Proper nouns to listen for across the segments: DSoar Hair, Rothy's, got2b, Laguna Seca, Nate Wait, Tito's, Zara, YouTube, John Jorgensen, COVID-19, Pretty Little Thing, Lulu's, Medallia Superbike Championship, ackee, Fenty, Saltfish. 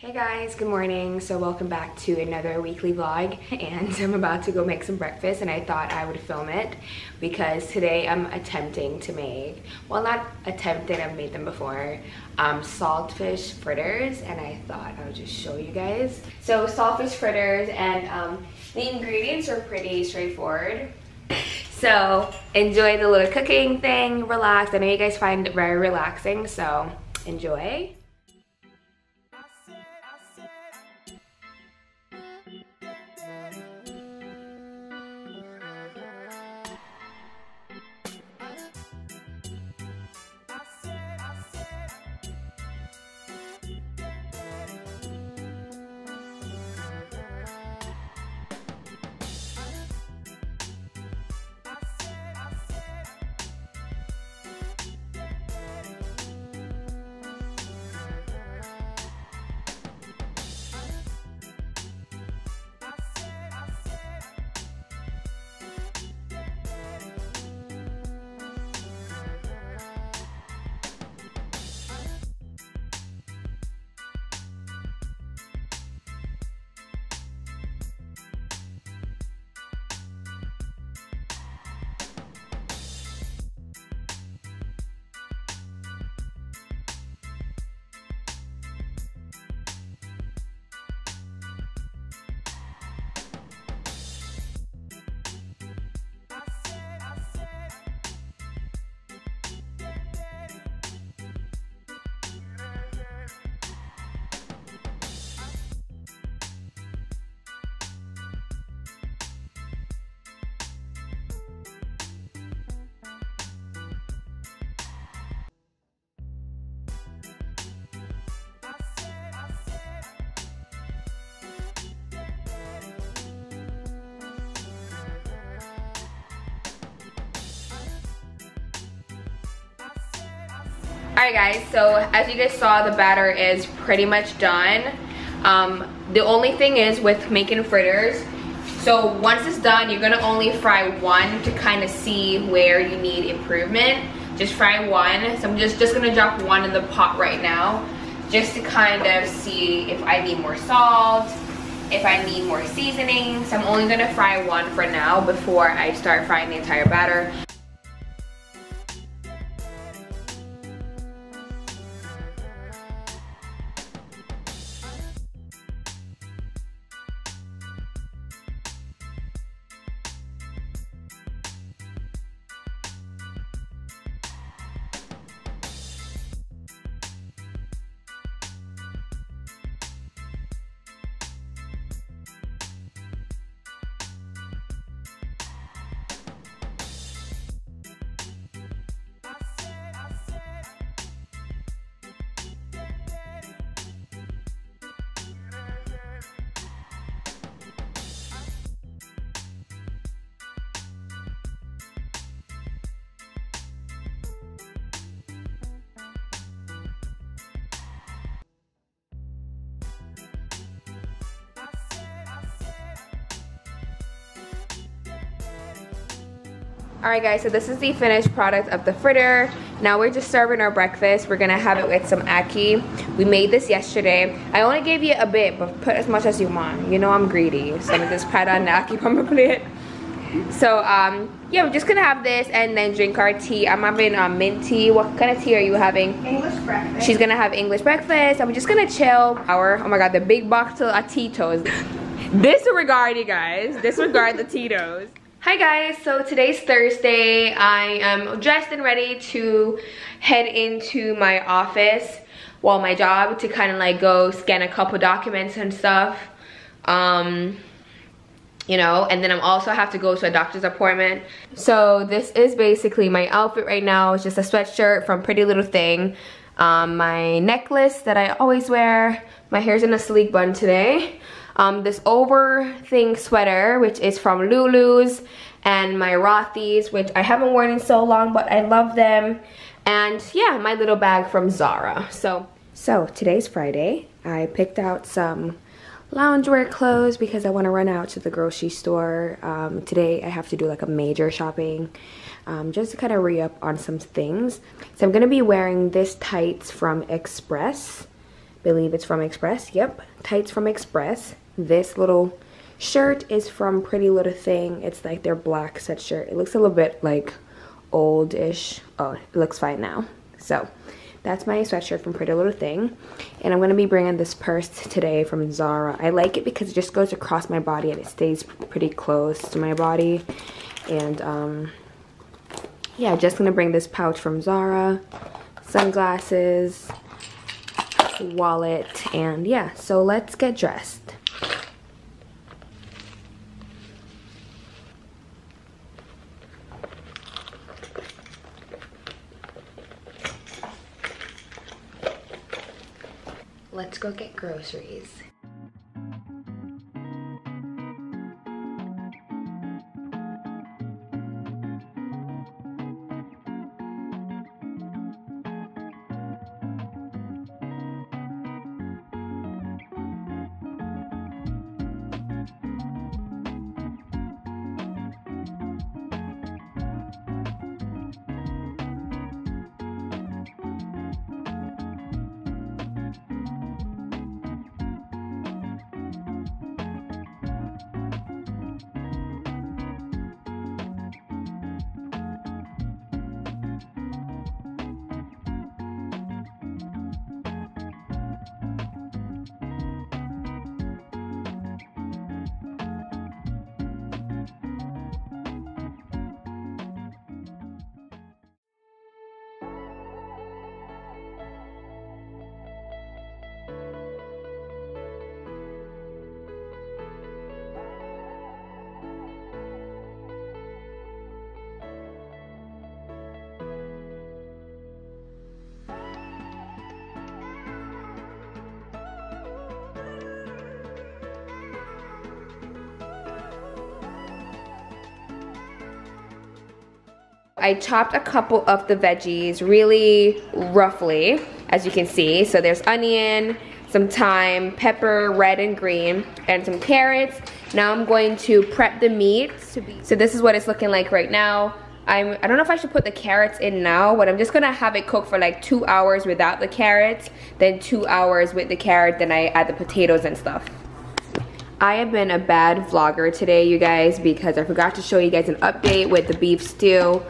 Hey guys, good morning. So welcome back to another weekly vlog, and I'm about to go make some breakfast, and I thought I would film it because today I'm attempting to make, well, not attempting, I've made them before, saltfish fritters, and I thought I would just show you guys. So saltfish fritters, and the ingredients are pretty straightforward. So enjoy the little cooking thing, relax. I know you guys find it very relaxing, so enjoy. Alright guys, so as you guys saw, the batter is pretty much done. The only thing is with making fritters, so once it's done, you're gonna only fry one to kind of see where you need improvement. Just fry one. So I'm just gonna drop one in the pot right now, just to kind of see if I need more salt, if I need more seasoning. So I'm only gonna fry one for now before I start frying the entire batter. Alright guys, so this is the finished product of the fritter. Now we're just serving our breakfast. We're gonna have it with some ackee. We made this yesterday. I only gave you a bit, but put as much as you want. You know I'm greedy, so I'm gonna just pat on the ackee from my plate. So yeah, we're just gonna have this and then drink our tea. I'm having mint tea. What kind of tea are you having? English breakfast. She's gonna have English breakfast. I'm just gonna chill. Our, oh my god, the big box of Tito's. Disregard you guys, disregard the Tito's. Hi guys, so today's Thursday. I am dressed and ready to head into my office, well, my job, to kind of like go scan a couple documents and stuff, you know, and then I'm also have to go to a doctor's appointment. So this is basically my outfit right now. It's just a sweatshirt from Pretty Little Thing, my necklace that I always wear, my hair's in a sleek bun today, this over thing sweater, which is from Lulu's, and my Rothy's, which I haven't worn in so long, but I love them. And yeah, my little bag from Zara. So today's Friday. I picked out some loungewear clothes because I want to run out to the grocery store. Today I have to do like a major shopping, just to kind of re-up on some things. So I'm going to be wearing this tights from Express. believe it's from Express. Yep, tights from Express. This little shirt is from Pretty Little Thing. It's like their black set shirt. It looks a little bit like oldish. Oh, it looks fine now. So that's my sweatshirt from Pretty Little Thing. And I'm going to be bringing this purse today from Zara. I like it because it just goes across my body and it stays pretty close to my body. And yeah, just going to bring this pouch from Zara, sunglasses, wallet, and yeah, so let's get dressed. Let's go get groceries. I chopped a couple of the veggies really roughly, as you can see. So there's onion, some thyme, pepper, red and green, and some carrots. Now I'm going to prep the meat. So this is what it's looking like right now. I don't know if I should put the carrots in now, but I'm just gonna have it cook for like 2 hours without the carrots, then 2 hours with the carrot, then I add the potatoes and stuff. I have been a bad vlogger today, you guys, because I forgot to show you guys an update with the beef stew.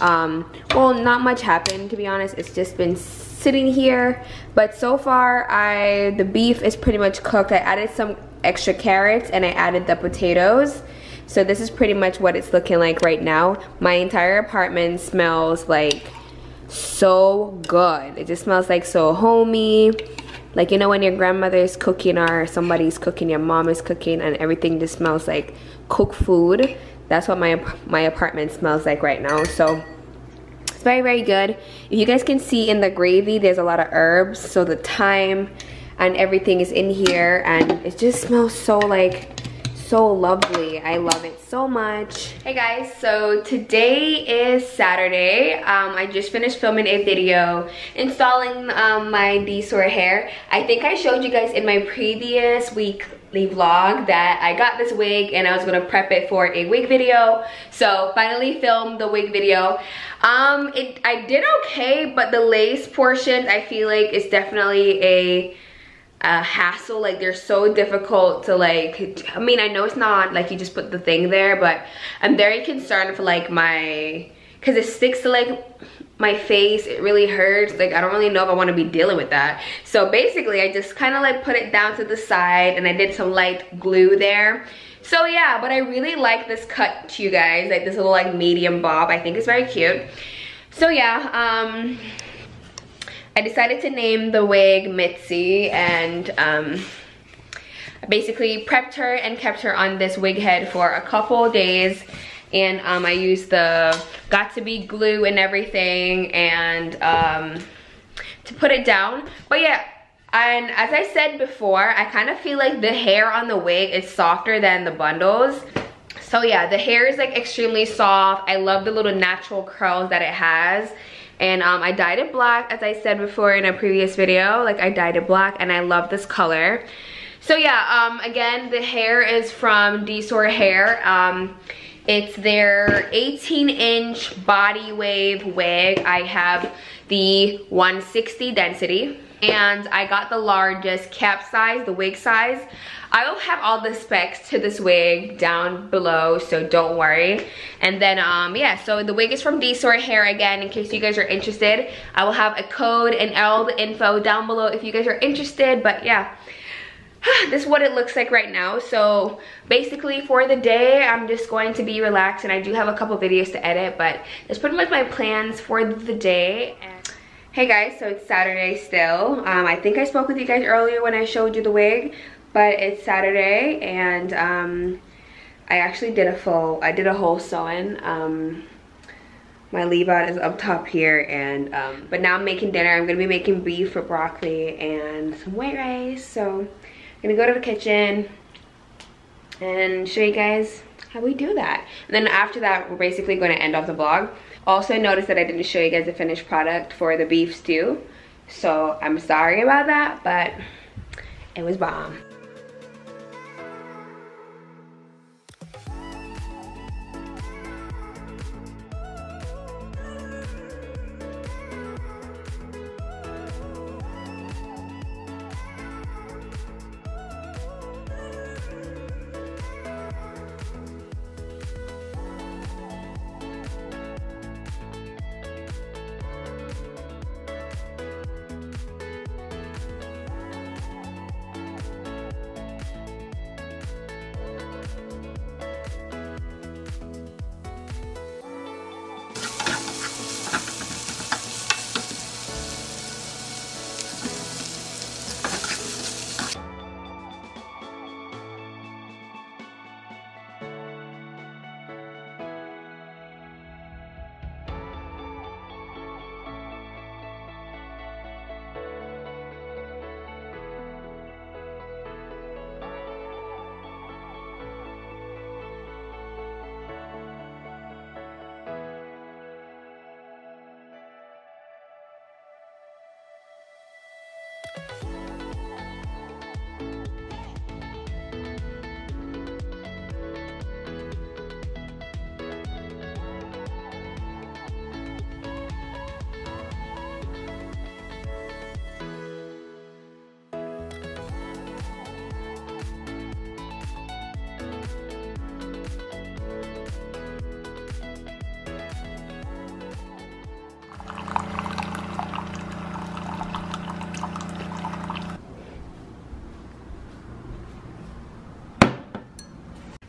Well, not much happened, to be honest. It's just been sitting here, but so far the beef is pretty much cooked. I added some extra carrots and I added the potatoes. So this is pretty much what it's looking like right now. My entire apartment smells like so good. It just smells like so homey. Like, you know when your grandmother is cooking or somebody's cooking, your mom is cooking, and everything just smells like cooked food. That's what my apartment smells like right now. So it's very, very good. If you guys can see in the gravy, there's a lot of herbs. So the thyme and everything is in here, and it just smells so like... so lovely. I love it so much. Hey guys, so today is Saturday. I just finished filming a video installing my DSoar Hair. I think I showed you guys in my previous weekly vlog that I got this wig and I was gonna prep it for a wig video. So finally filmed the wig video. I did okay, but the lace portion I feel like is definitely a hassle. Like, they're so difficult to, like, I mean, I know it's not like you just put the thing there, but I'm very concerned for like because it sticks to like my face. It really hurts. Like, I don't really know if I want to be dealing with that. So basically I just kind of like put it down to the side and I did some light glue there. So yeah, but I really like this cut, you guys, like this little like medium bob. I think it's very cute. So yeah, I decided to name the wig Mitzi, and I basically prepped her and kept her on this wig head for a couple days, and I used the got2b glue and everything and to put it down. But yeah, and as I said before, I kind of feel like the hair on the wig is softer than the bundles. So yeah, the hair is like extremely soft. I love the little natural curls that it has. And I dyed it black, as I said before in a previous video. Like, I dyed it black and I love this color. So yeah, again, the hair is from DSoar Hair. It's their 18-inch body wave wig. I have the 160 density. and I got the largest cap size, the wig size. I will have all the specs to this wig down below, so don't worry. And then yeah, so the wig is from DSoar Hair again, in case you guys are interested. I will have a code and all the info down below if you guys are interested, but yeah. This is what it looks like right now. So basically for the day, I'm just going to be relaxed, and I do have a couple videos to edit, but that's pretty much my plans for the day. Hey guys, so it's Saturday still. I think I spoke with you guys earlier when I showed you the wig, but it's Saturday, and I actually did a whole sew-in. My leave out is up top here, and but now I'm making dinner. I'm gonna be making beef with broccoli and some white rice. So I'm gonna go to the kitchen and show you guys how we do that. And then after that, we're basically gonna end off the vlog. Also, notice that I didn't show you guys the finished product for the beef stew, so I'm sorry about that, but it was bomb.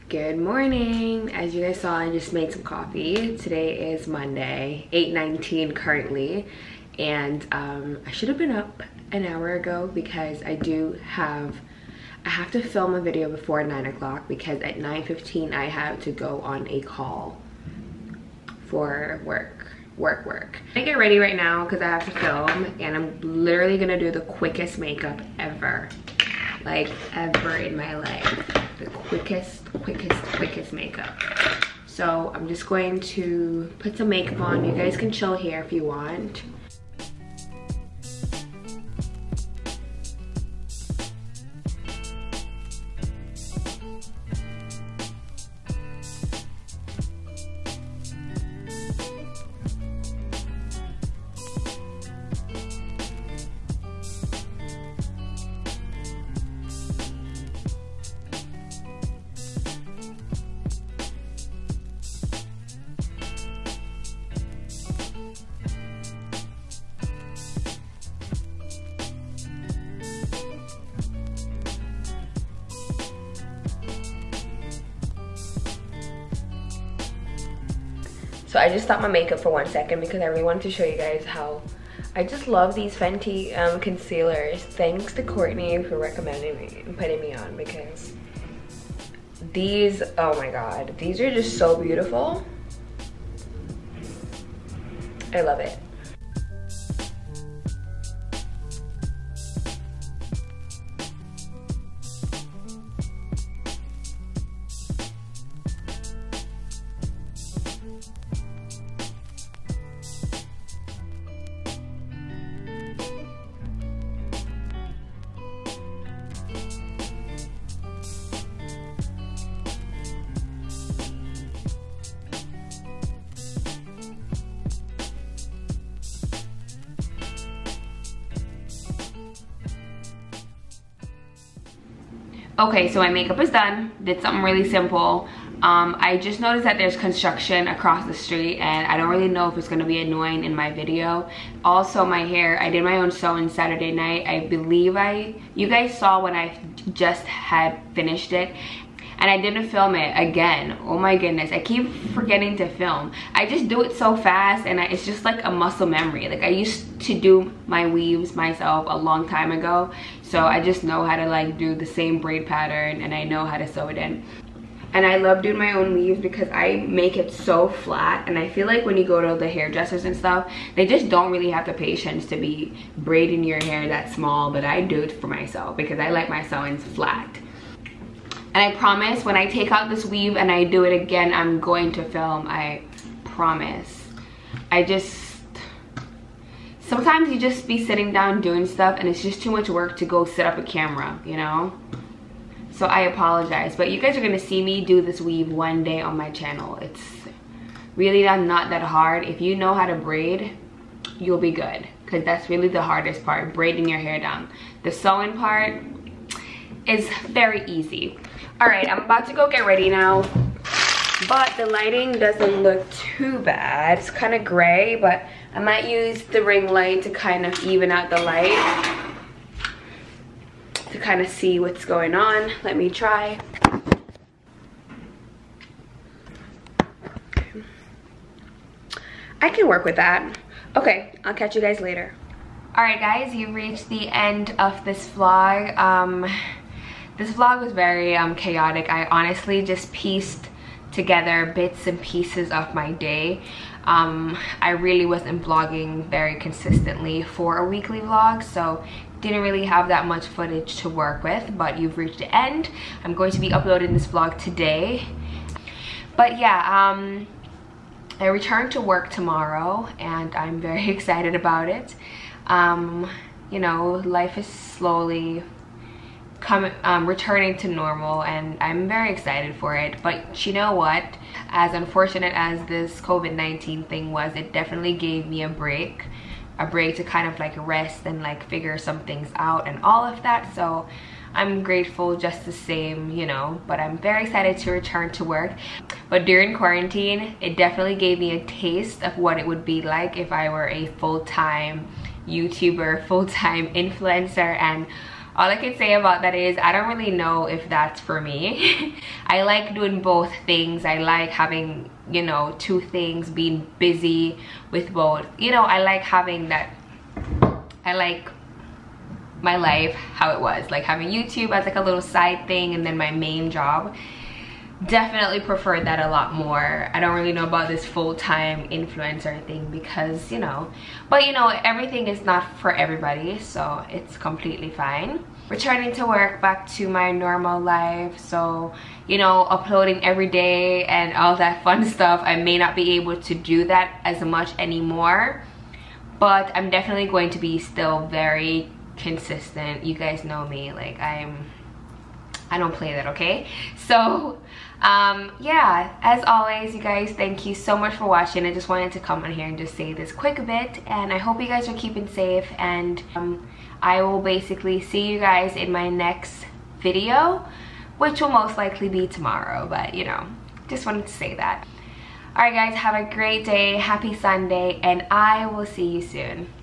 Good morning. As you guys saw, I just made some coffee. Today is Monday, 8:19 currently, and I should have been up an hour ago because I have to film a video before 9 o'clock, because at 9:15 I have to go on a call for work. I get ready right now because I have to film, and I'm literally gonna do the quickest makeup ever, like ever in my life. The quickest makeup. So I'm just going to put some makeup on. You guys can chill here if you want. So I just stopped my makeup for 1 second because I really wanted to show you guys how I just love these Fenty concealers. Thanks to Courtney for recommending me and putting me on, because these, oh my god, these are just so beautiful. I love it. Okay, so my makeup is done. Did something really simple. I just noticed that there's construction across the street and I don't really know if it's going to be annoying in my video. Also my hair, I did my own sew-in Saturday night. I believe you guys saw when I just had finished it. And I didn't film it again. Oh my goodness, I keep forgetting to film. I just do it so fast and it's just like a muscle memory. Like I used to do my weaves myself a long time ago. So I just know how to like do the same braid pattern and I know how to sew it in. And I love doing my own weaves because I make it so flat, and I feel like when you go to the hairdressers and stuff, they just don't really have the patience to be braiding your hair that small, but I do it for myself because I like my sew-ins flat. And I promise when I take out this weave and I do it again, I'm going to film, I promise. Sometimes you just be sitting down doing stuff and it's just too much work to go set up a camera, you know? So I apologize, but you guys are gonna see me do this weave one day on my channel. It's really not that hard. If you know how to braid, you'll be good, because that's really the hardest part, braiding your hair down. The sewing part is very easy. All right, I'm about to go get ready now, but the lighting doesn't look too bad. It's kind of gray, but I might use the ring light to kind of even out the light, to kind of see what's going on. Let me try. Okay. I can work with that. Okay, I'll catch you guys later. Alright guys, you've reached the end of this vlog. This vlog was very chaotic. I honestly just pieced together bits and pieces of my day. I really wasn't vlogging very consistently for a weekly vlog, so didn't really have that much footage to work with, but you've reached the end. I'm going to be uploading this vlog today. But yeah, I return to work tomorrow and I'm very excited about it. You know, life is slowly returning to normal and I'm very excited for it. But you know what? As unfortunate as this COVID-19 thing was, it definitely gave me a break to kind of like rest and like figure some things out and all of that, so I'm grateful just the same, you know. But I'm very excited to return to work. But during quarantine, it definitely gave me a taste of what it would be like if I were a full-time YouTuber, full-time influencer, and all I can say about that is I don't really know if that's for me. I like doing both things. I like having, you know, two things, being busy with both. You know, I like having that, I like my life how it was, like having YouTube as like a little side thing and then my main job. Definitely preferred that a lot more. I don't really know about this full-time influencer thing because, you know, but you know, everything is not for everybody, so it's completely fine. Returning to work, back to my normal life, so you know, uploading every day and all that fun stuff, I may not be able to do that as much anymore, but I'm definitely going to be still very consistent. You guys know me, like I don't play that, okay? So yeah, as always you guys, thank you so much for watching. I just wanted to come on here and just say this quick bit, and I hope you guys are keeping safe, and I will basically see you guys in my next video, which will most likely be tomorrow, but you know, just wanted to say that. All right guys, have a great day, happy Sunday, and I will see you soon.